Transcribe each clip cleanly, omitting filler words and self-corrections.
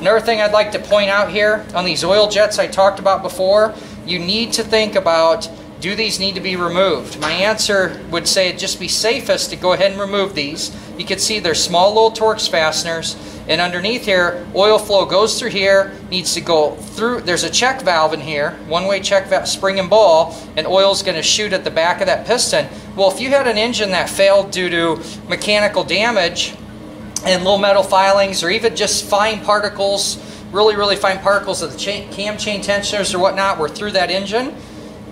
Another thing I'd like to point out here on these oil jets I talked about before, you need to think about, do these need to be removed? My answer would say it'd just be safest to go ahead and remove these. You can see they're small little Torx fasteners, and underneath here, oil flow goes through here, needs to go through, there's a check valve in here, one-way check valve, spring and ball, and oil's gonna shoot at the back of that piston. Well, if you had an engine that failed due to mechanical damage and low metal filings, or even just fine particles, really, really fine particles of the cam chain tensioners or whatnot were through that engine,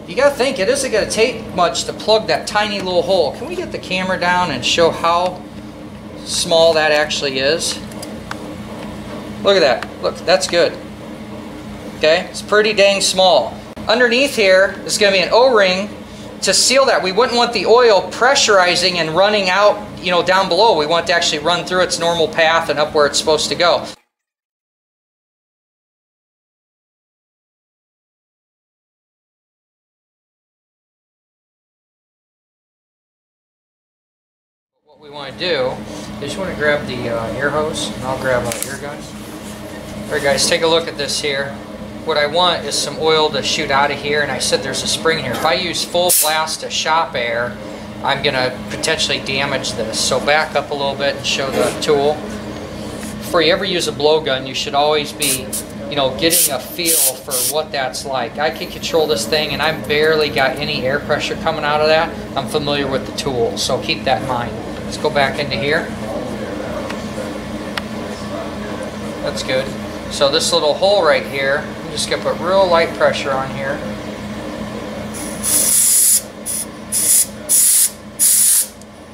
you gotta think, it isn't gonna take much to plug that tiny little hole. Can we get the camera down and show how small that actually is? Look at that, look, that's good. Okay, it's pretty dang small. Underneath here is gonna be an O-ring to seal that. We wouldn't want the oil pressurizing and running out, you know, down below. We want it to actually run through its normal path and up where it's supposed to go. What we want to do is you want to grab the air hose, and I'll grab my air gun. All right, guys, take a look at this here. What I want is some oil to shoot out of here, and I said there's a spring here. If I use full blast of shop air, I'm going to potentially damage this. So back up a little bit and show the tool. Before you ever use a blowgun, you should always be, you know, getting a feel for what that's like. I can control this thing, and I've barely got any air pressure coming out of that. I'm familiar with the tool, so keep that in mind. Let's go back into here. That's good. So this little hole right here, I'm just going to put real light pressure on here.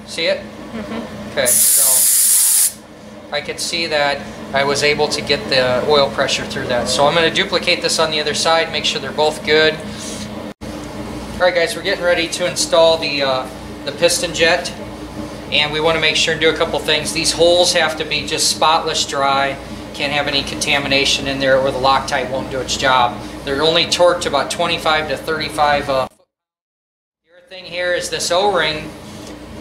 See it? Mm-hmm. Okay, so I could see that I was able to get the oil pressure through that. So I'm going to duplicate this on the other side, make sure they're both good. Alright guys, we're getting ready to install the piston jet. And we want to make sure and do a couple things. These holes have to be just spotless dry. Can't have any contamination in there or the Loctite won't do its job. They're only torqued about 25 to 35 foot-pounds. The other thing here is this O-ring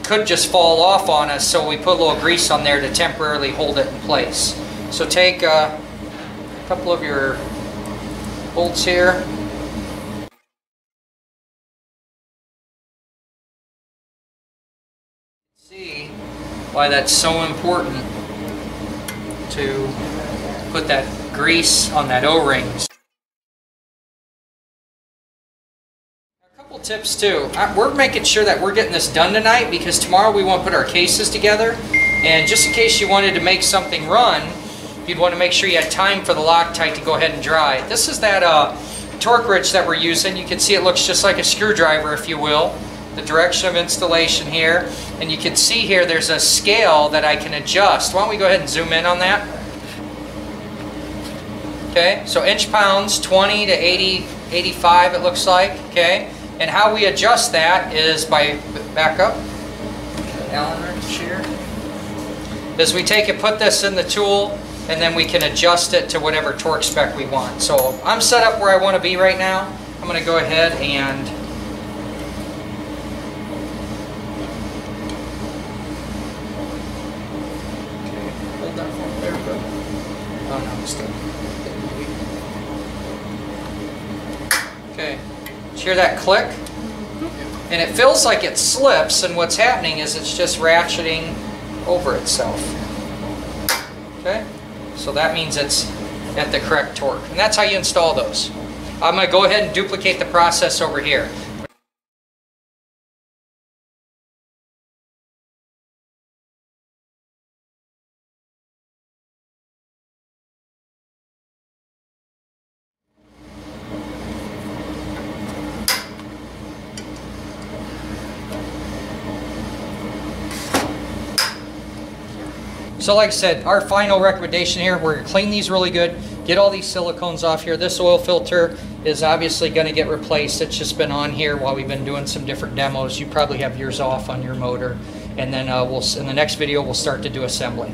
could just fall off on us, so we put a little grease on there to temporarily hold it in place. So take a couple of your bolts here. Why that's so important to put that grease on that O-ring. A couple tips too. We're making sure that we're getting this done tonight because tomorrow we want to put our cases together, and just in case you wanted to make something run, you'd want to make sure you had time for the Loctite to go ahead and dry. This is that torque wrench that we're using. You can see it looks just like a screwdriver, if you will. The direction of installation here, and you can see here there's a scale that I can adjust. Why don't we go ahead and zoom in on that? Okay, so inch pounds, 20 to 80, 85 it looks like, okay? And how we adjust that is by, back up, Allen wrench here, is we take and put this in the tool, and then we can adjust it to whatever torque spec we want. So I'm set up where I want to be right now. I'm going to go ahead and okay, did you hear that click? Mm-hmm. And it feels like it slips, and what's happening is it's just ratcheting over itself. Okay, so that means it's at the correct torque, and that's how you install those. I'm going to go ahead and duplicate the process over here. So like I said, our final recommendation here, we're going to clean these really good, get all these silicones off here. This oil filter is obviously going to get replaced. It's just been on here while we've been doing some different demos. You probably have yours off on your motor. And then in the next video, we'll start to do assembly.